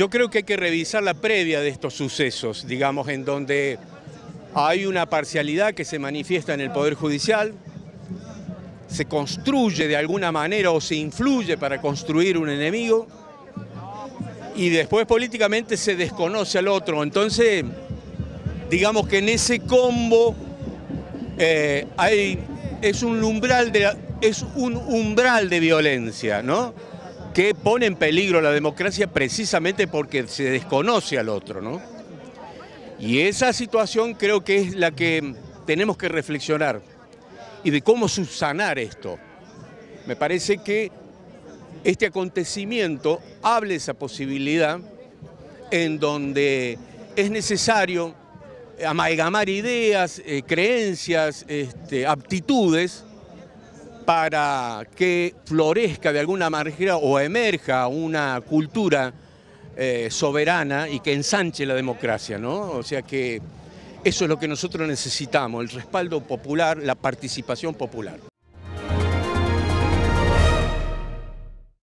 Yo creo que hay que revisar la previa de estos sucesos, digamos, en donde hay una parcialidad que se manifiesta en el Poder Judicial, se construye de alguna manera o se influye para construir un enemigo y después políticamente se desconoce al otro. Entonces, digamos que en ese combo es un umbral de violencia, ¿no?, que pone en peligro la democracia precisamente porque se desconoce al otro, ¿no? Y esa situación creo que es la que tenemos que reflexionar y de cómo subsanar esto. Me parece que este acontecimiento abre esa posibilidad en donde es necesario amalgamar ideas, creencias, aptitudes para que florezca de alguna manera o emerja una cultura soberana y que ensanche la democracia, ¿no? O sea que eso es lo que nosotros necesitamos, el respaldo popular, la participación popular.